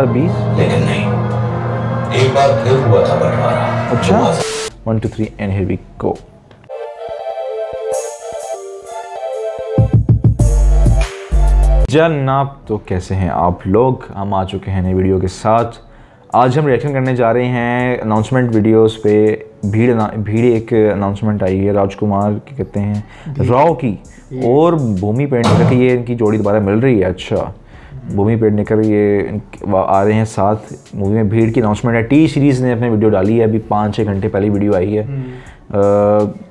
2020। लेकिन नहीं, एक बार फिर हुआ था बंटवारा। अच्छा, 1 2 3 एंड हियर वी गो। जनाब तो कैसे हैं आप लोग, हम आ चुके हैं नए वीडियो के साथ। आज हम रिएक्शन करने जा रहे हैं अनाउंसमेंट वीडियोस पे। भीड़ एक अनाउंसमेंट आई है राजकुमार कहते हैं राव की और भूमि पेडनेकर की, ये इनकी जोड़ी दोबारा मिल रही है। अच्छा, भूमि पेडनेकर ये आ रहे हैं साथ मूवी में। भीड़ की अनाउंसमेंट है, टी सीरीज़ ने अपनी वीडियो डाली है, अभी 5-6 घंटे पहले वीडियो आई है।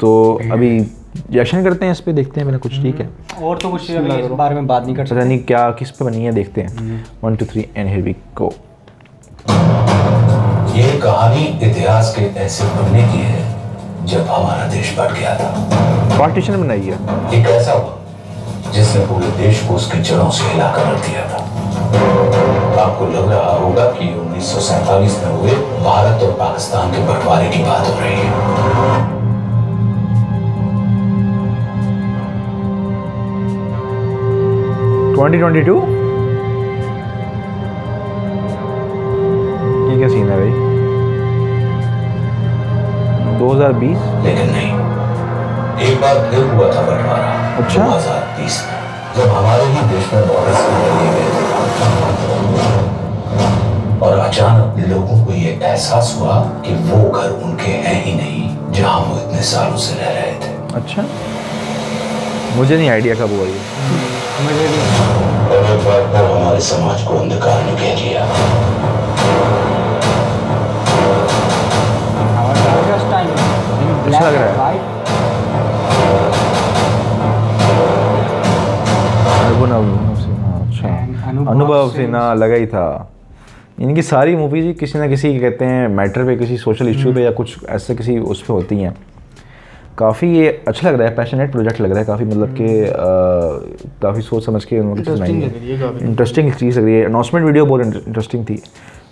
तो अभी रिएक्शन करते हैं इस पे, देखते हैं मैंने कुछ। ठीक है, और तो कुछ इस बारे में बात नहीं कर सकते, पता नहीं क्या किस पे बनी है, देखते हैं। 1 2 3 एंड हियर वी गो। ये कहानी इतिहास के ऐसे बनने की है जब हमारा देश बट गया था, पार्टीशन बनाई है। ये कैसा हुआ जिसने पूरे देश को उसकी जड़ों से हिला कर दिया था। आपको लग रहा होगा कि 1947 में हुए भारत और पाकिस्तान के बंटवारे की बात हो रही है। 2022 क्या सीन है भाई? 2020। लेकिन नहीं, एक बार फिर हुआ था बंटवारा। अच्छा, 2020 जब हमारे ही देश में बॉर्डर बदले गए और अचानक लोगों को ये एहसास हुआ कि वो घर उनके हैं ही नहीं जहाँ वो इतने सालों से रह रहे थे। अच्छा, मुझे नहीं आइडिया कब हुआ ये। मुझे भी। और एक बार फिर हमारे समाज को अंधकार ने घेर लिया। लग रहा है अनुभव सिन्हा लगा ही था। इनकी सारी मूवीज किसी ना किसी कहते हैं मैटर पे, किसी सोशल इश्यू पे या कुछ ऐसे किसी उस पे होती हैं। काफ़ी ये अच्छा लग रहा है, पैशनेट प्रोजेक्ट लग रहा है काफ़ी, मतलब कि काफ़ी सोच समझ के उन्होंने बनाई। इंटरेस्टिंग चीज़ लग रही है। अनाउंसमेंट वीडियो बहुत इंटरेस्टिंग थी।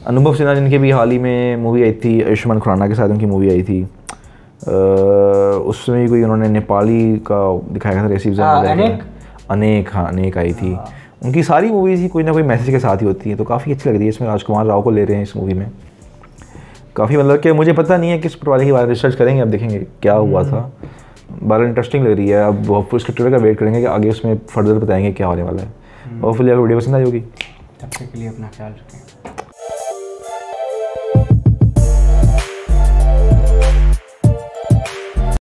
अनुभव सिन्हा जिनकी भी हाल ही में मूवी आई थी, आयुष्मान खुराना के साथ उनकी मूवी आई थी, उसमें कोई उन्होंने नेपाली का दिखाया था रेसिपी, अनेक आई थी। उनकी सारी मूवीज़ ही कोई ना कोई मैसेज के साथ ही होती है, तो काफ़ी अच्छी लग रही है। इसमें राजकुमार राव को ले रहे हैं इस मूवी में, काफ़ी मतलब कि मुझे पता नहीं है किस प्रवाले के बारे में, रिसर्च करेंगे अब, देखेंगे क्या हुआ था। बारह इंटरेस्टिंग लग रही है। अब होपफुली इसके ट्रेलर का वेट करेंगे कि आगे उसमें फर्दर बताएंगे क्या होने वाला है। होपफुली आपको वीडियो पसंद आई होगी। तब तक के लिए अपना ख्याल रखें।